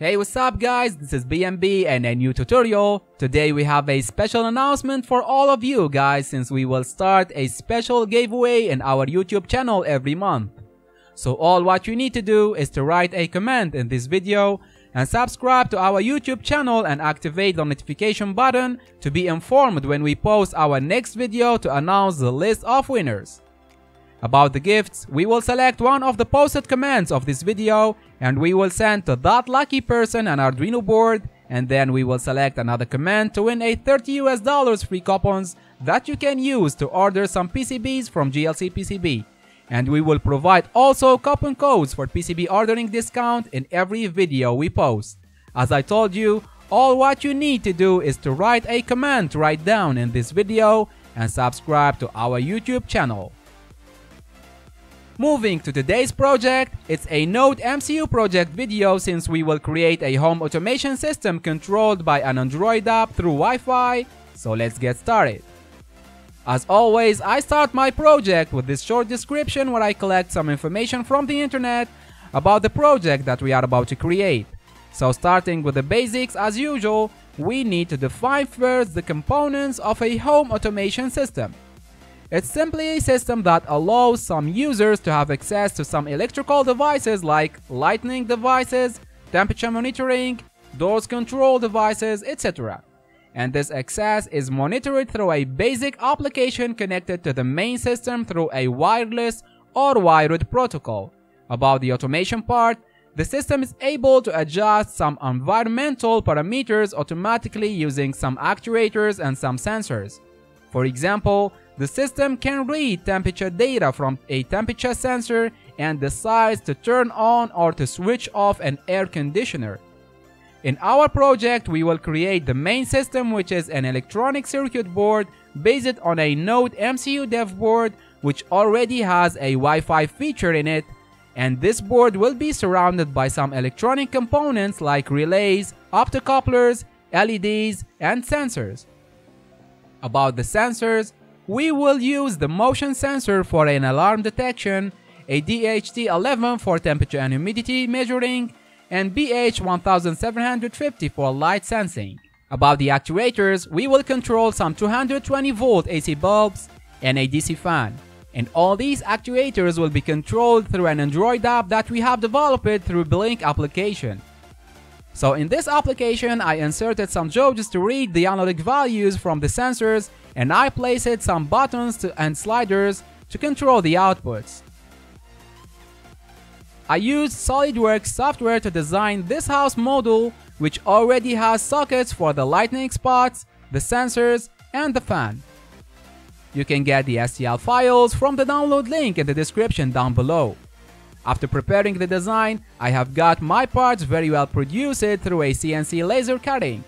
Hey, what's up guys, this is BMB and a new tutorial. Today we have a special announcement for all of you guys, since we will start a special giveaway in our YouTube channel every month. So all what you need to do is to write a comment in this video and subscribe to our YouTube channel and activate the notification button to be informed when we post our next video to announce the list of winners. About the gifts, we will select one of the posted comments of this video and we will send to that lucky person an Arduino board, and then we will select another comment to win a $30 US free coupons that you can use to order some PCBs from JLCPCB. And we will provide also coupon codes for PCB ordering discount in every video we post. As I told you, all what you need to do is to write a comment right down in this video and subscribe to our YouTube channel. Moving to today's project, it's a NodeMCU project video, since we will create a home automation system controlled by an Android app through Wi-Fi, so let's get started. As always, I start my project with this short description where I collect some information from the internet about the project that we are about to create. So starting with the basics as usual, we need to define first the components of a home automation system. It's simply a system that allows some users to have access to some electrical devices like lighting devices, temperature monitoring, doors control devices, etc. And this access is monitored through a basic application connected to the main system through a wireless or wired protocol. About the automation part, the system is able to adjust some environmental parameters automatically using some actuators and some sensors. For example, the system can read temperature data from a temperature sensor and decides to turn on or to switch off an air conditioner. In our project, we will create the main system, which is an electronic circuit board based on a NodeMCU dev board, which already has a Wi-Fi feature in it, and this board will be surrounded by some electronic components like relays, optocouplers, LEDs, and sensors. About the sensors, we will use the motion sensor for an alarm detection, a DHT11 for temperature and humidity measuring, and BH1750 for light sensing. About the actuators, we will control some 220-volt AC bulbs and a DC fan. And all these actuators will be controlled through an Android app that we have developed through Blynk application. So in this application, I inserted some gauges to read the analog values from the sensors, and I placed some buttons and sliders to control the outputs. I used SOLIDWORKS software to design this house model, which already has sockets for the lightning spots, the sensors, and the fan. You can get the STL files from the download link in the description down below. After preparing the design, I have got my parts very well produced through a CNC laser cutting.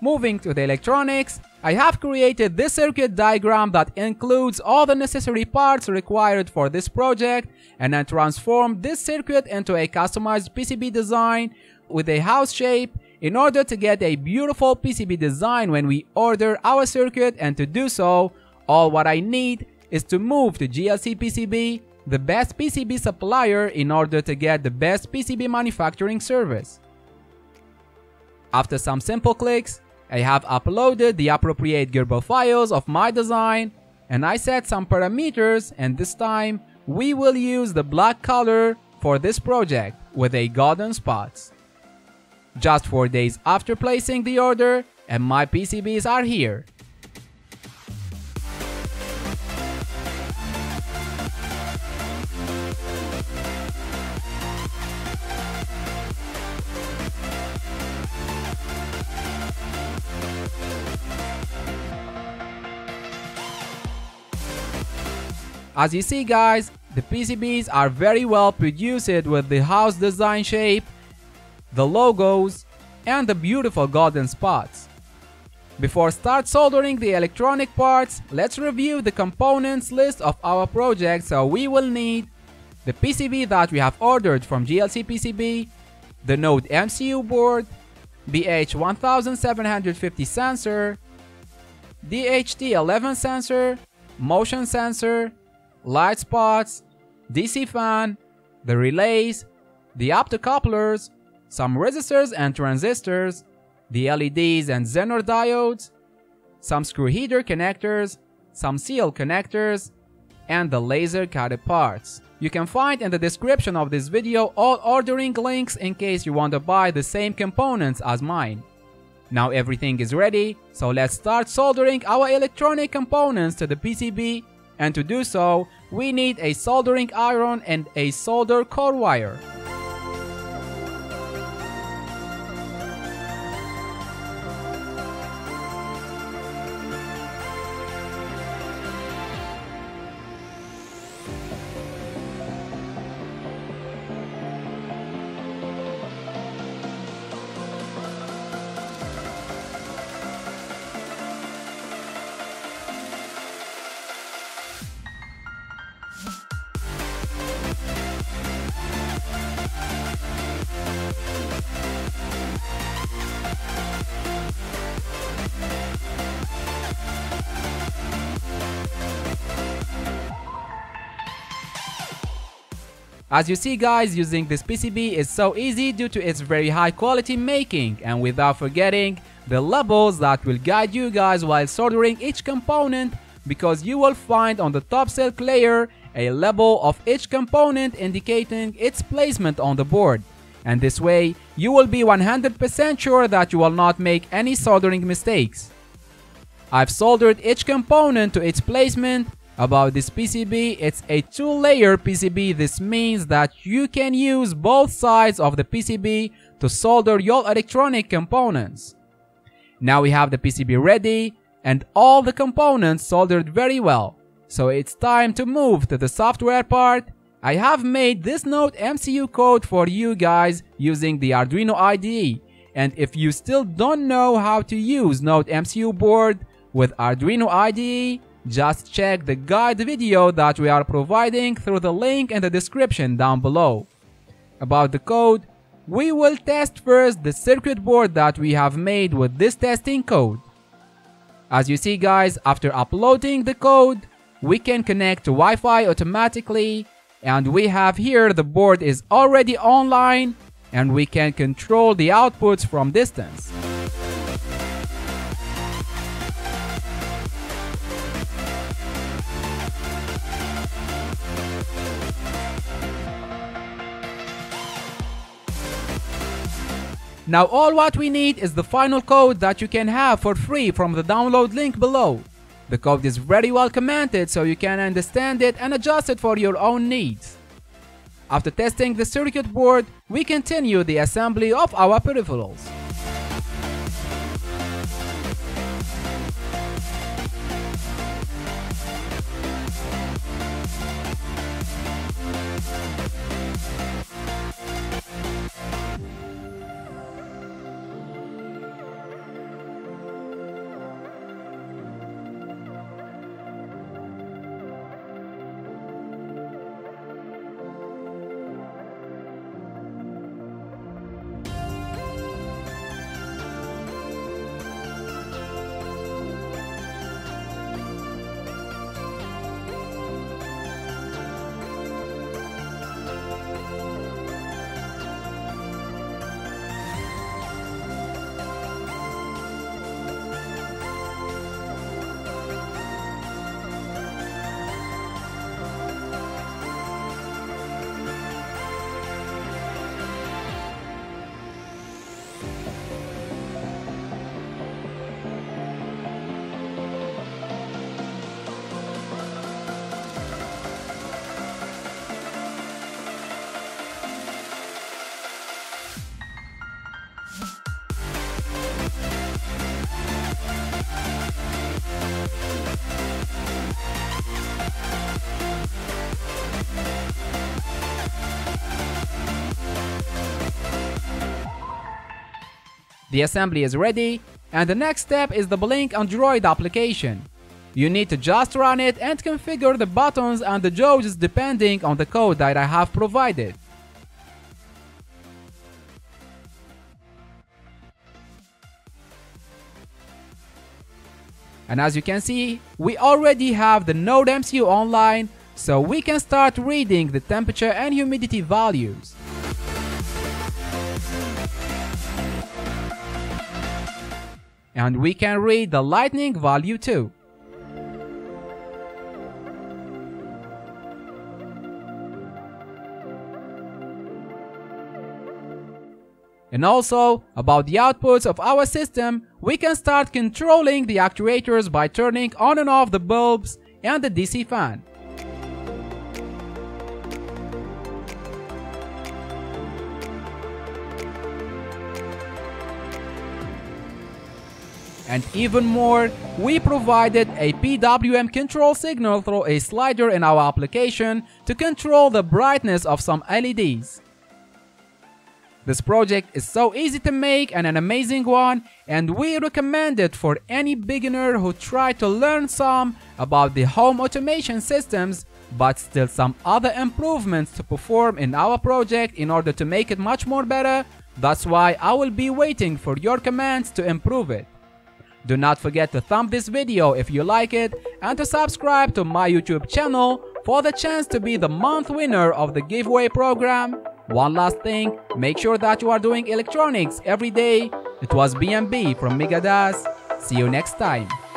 Moving to the electronics, I have created this circuit diagram that includes all the necessary parts required for this project, and I transformed this circuit into a customized PCB design with a house shape in order to get a beautiful PCB design when we order our circuit, and to do so, all what I need is to move to JLCPCB, the best PCB supplier, in order to get the best PCB manufacturing service. After some simple clicks, I have uploaded the appropriate Gerber files of my design, and I set some parameters, and this time we will use the black color for this project with a golden spots. Just 4 days after placing the order, and my PCBs are here. As you see guys, the PCBs are very well produced with the house design shape, the logos, and the beautiful golden spots. Before start soldering the electronic parts, let's review the components list of our project. So we will need the PCB that we have ordered from JLCPCB, the NodeMCU board, BH1750 sensor, DHT11 sensor, motion sensor, light spots, DC fan, the relays, the optocouplers, some resistors and transistors, the LEDs and Zener diodes, some screw heater connectors, some seal connectors, and the laser cutted parts. You can find in the description of this video all ordering links in case you want to buy the same components as mine. Now everything is ready, so let's start soldering our electronic components to the PCB, and to do so, we need a soldering iron and a solder core wire. As you see guys, using this PCB is so easy due to its very high quality making, and without forgetting the levels that will guide you guys while soldering each component, because you will find on the top silk layer a level of each component indicating its placement on the board, and this way you will be 100% sure that you will not make any soldering mistakes. I've soldered each component to its placement. About this PCB, it's a 2-layer PCB. This means that you can use both sides of the PCB to solder your electronic components. Now we have the PCB ready and all the components soldered very well. So it's time to move to the software part. I have made this NodeMCU code for you guys using the Arduino IDE. And if you still don't know how to use NodeMCU board with Arduino IDE, just check the guide video that we are providing through the link in the description down below. About the code, we will test first the circuit board that we have made with this testing code. As you see guys, after uploading the code, we can connect to Wi-Fi automatically, and we have here the board is already online and we can control the outputs from distance. Now all what we need is the final code that you can have for free from the download link below. The code is very well commented so you can understand it and adjust it for your own needs. After testing the circuit board, we continue the assembly of our peripherals. The assembly is ready, and the next step is the Blynk Android application. You need to just run it and configure the buttons and the jauges depending on the code that I have provided. And as you can see, we already have the NodeMCU online, so we can start reading the temperature and humidity values. and we can read the lightning value too. And also, about the outputs of our system, we can start controlling the actuators by turning on and off the bulbs and the DC fan. And even more, we provided a PWM control signal through a slider in our application to control the brightness of some LEDs. This project is so easy to make and an amazing one, and we recommend it for any beginner who tried to learn some about the home automation systems, but still some other improvements to perform in our project in order to make it much more better. That's why I will be waiting for your comments to improve it. Do not forget to thumb this video if you like it, and to subscribe to my YouTube channel for the chance to be the month winner of the giveaway program. One last thing, make sure that you are doing electronics every day. It was BMB from Megadas. See you next time.